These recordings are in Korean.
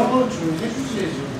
이런 거 좀 해주셔야죠.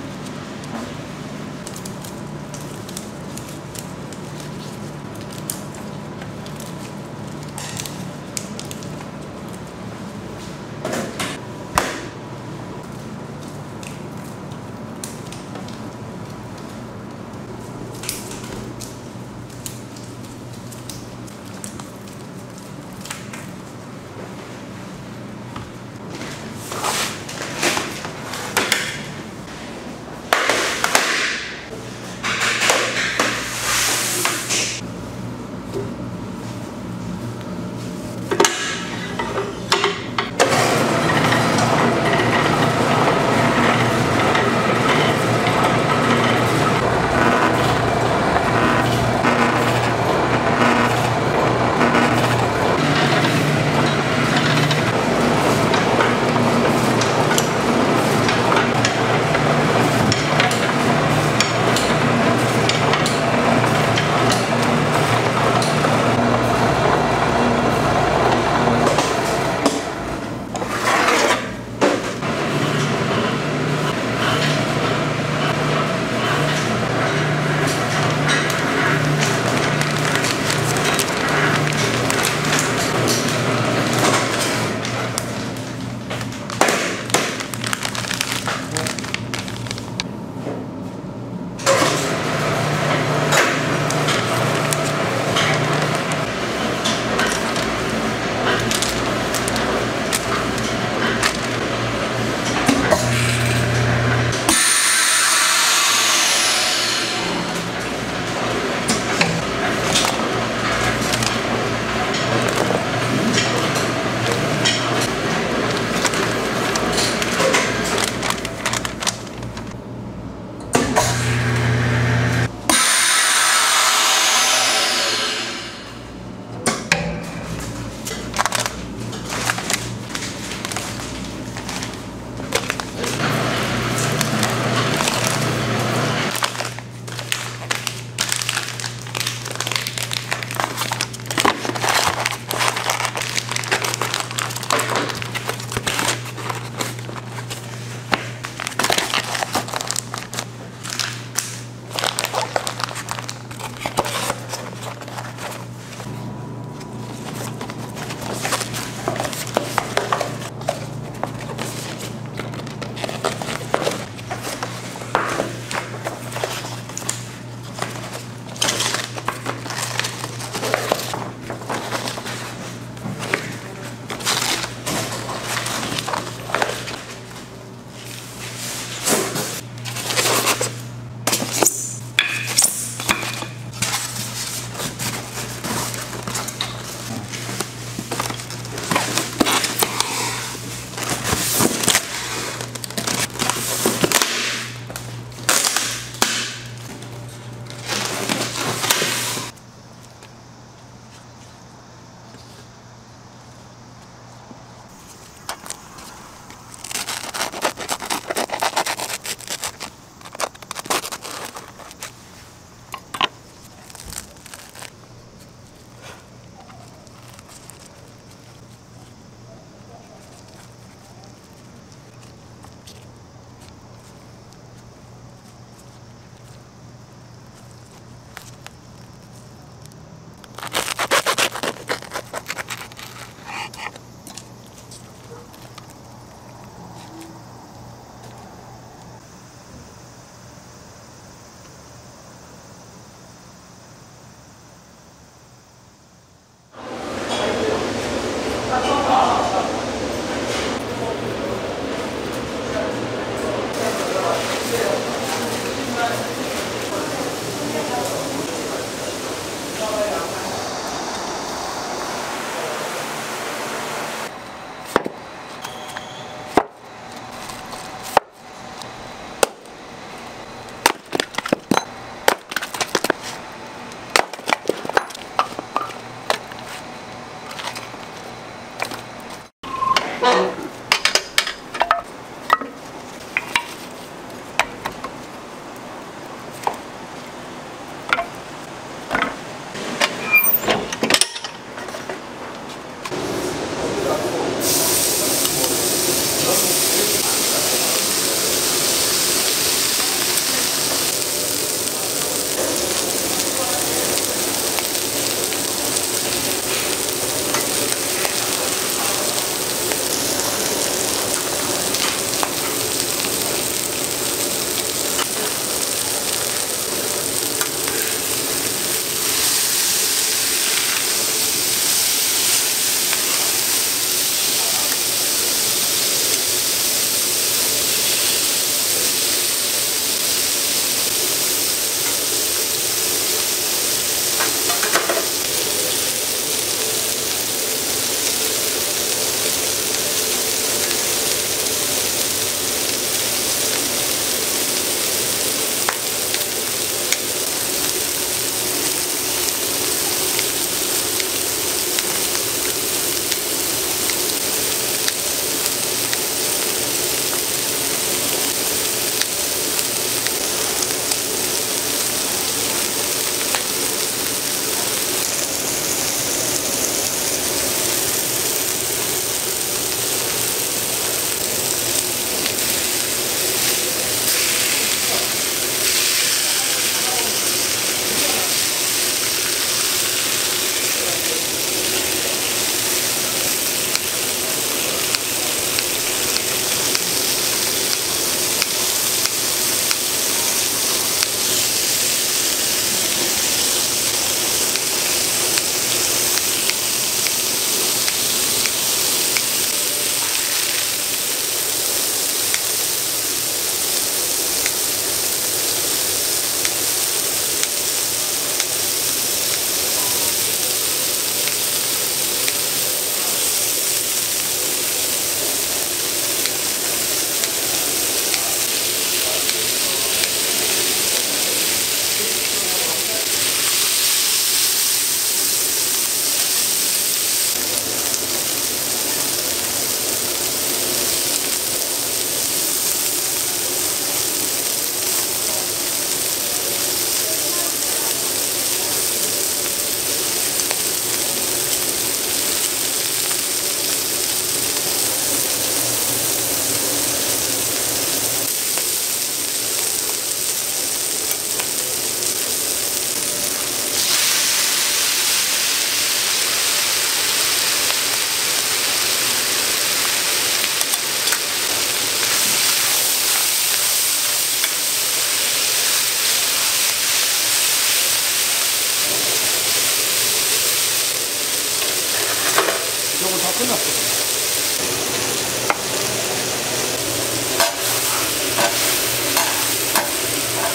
끝났어.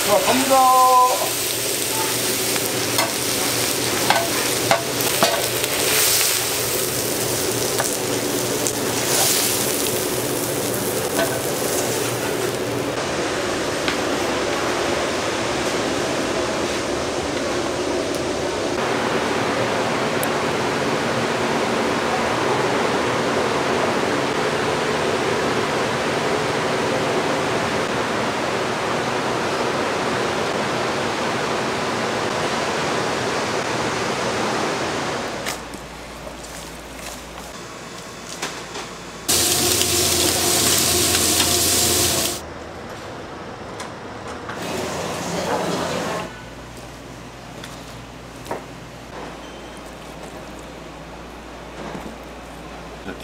자, 갑니다.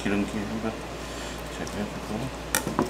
기름기 한번 제거해주고 가지고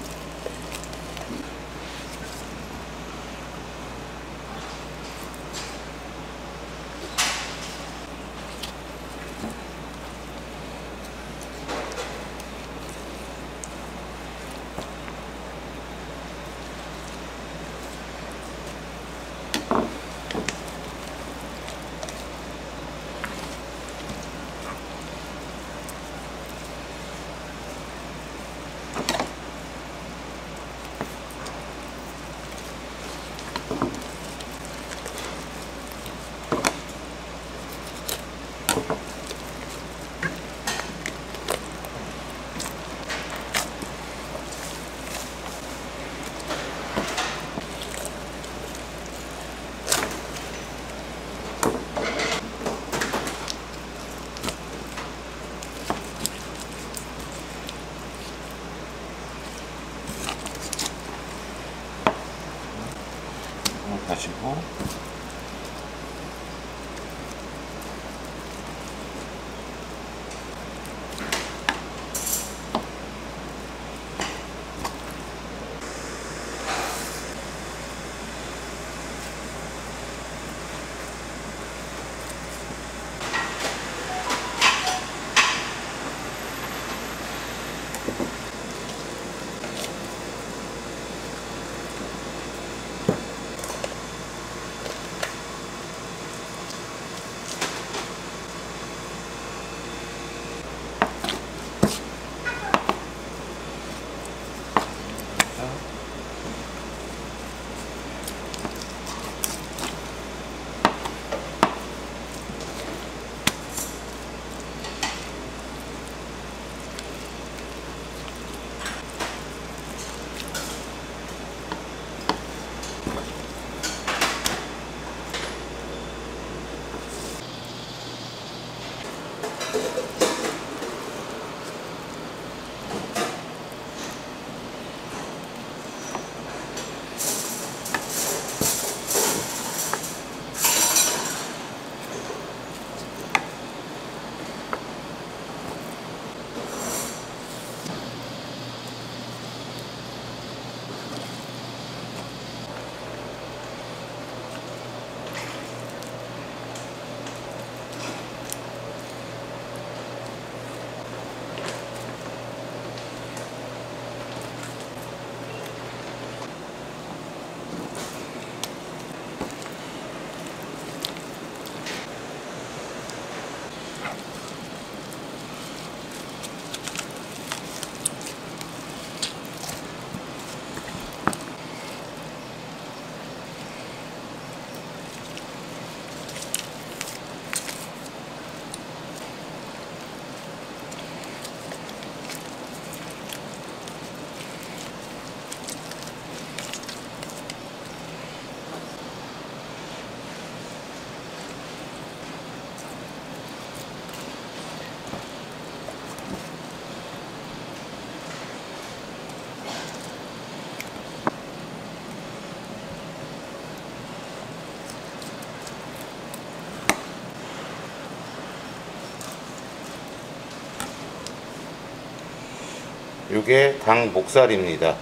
이게 닭 목살입니다.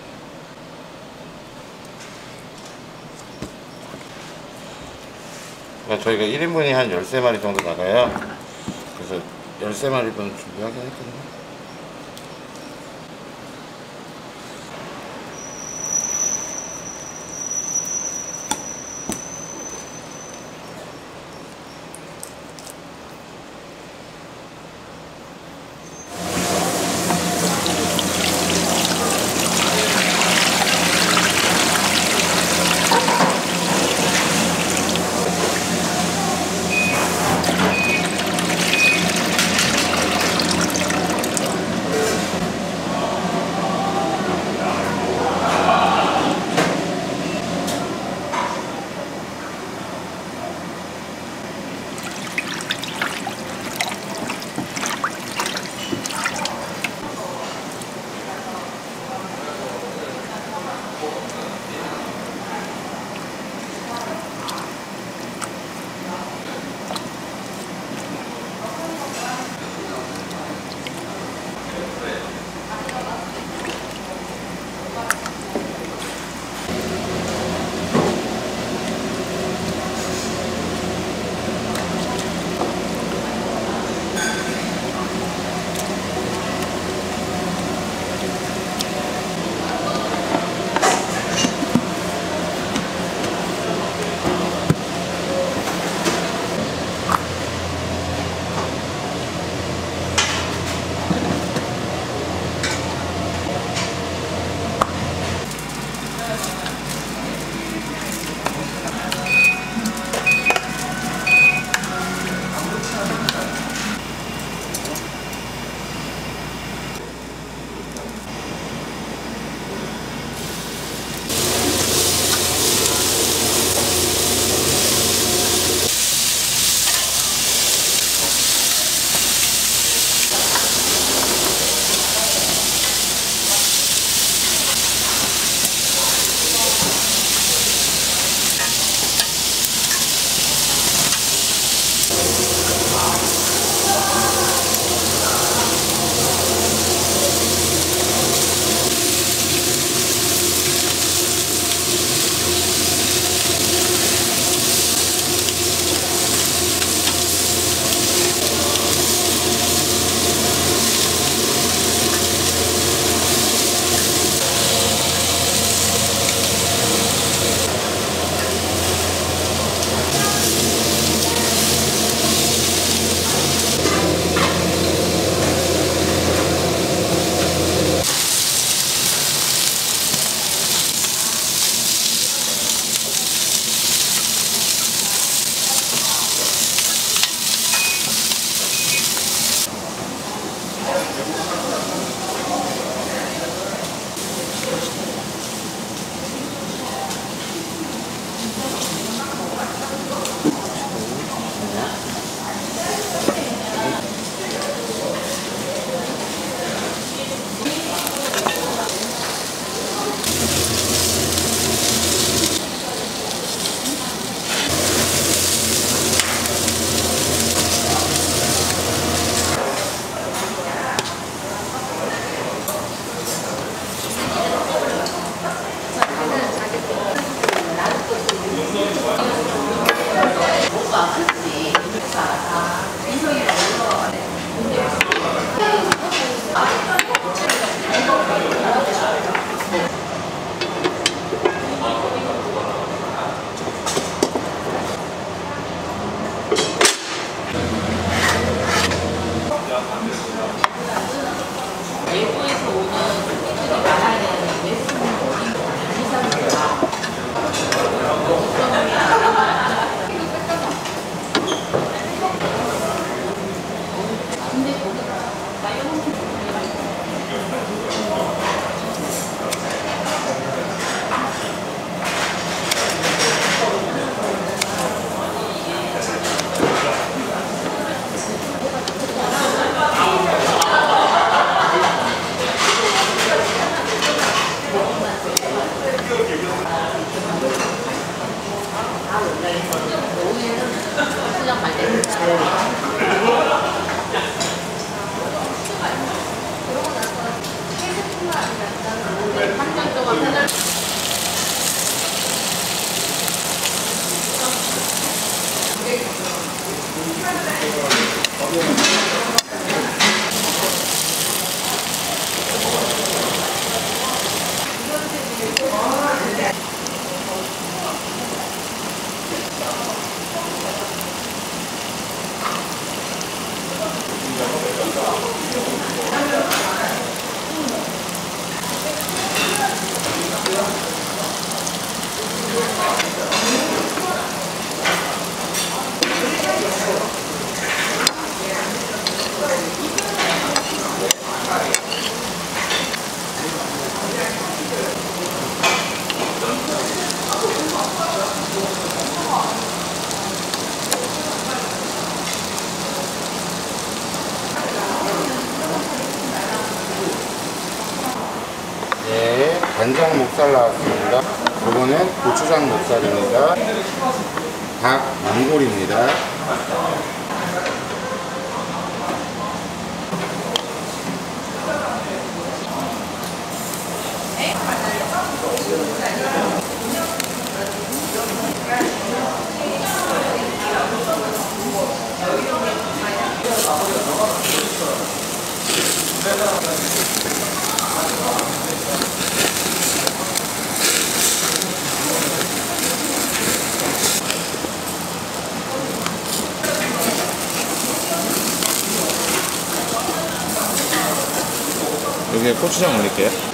그러니까 저희가 1인분이 한 13마리 정도 나가요. 그래서 13마리 분 준비하긴 했거든요. 간장 목살 나왔습니다. 이거는 고추장 목살입니다. 닭 만골입니다. 여기에 고추장 올릴게요.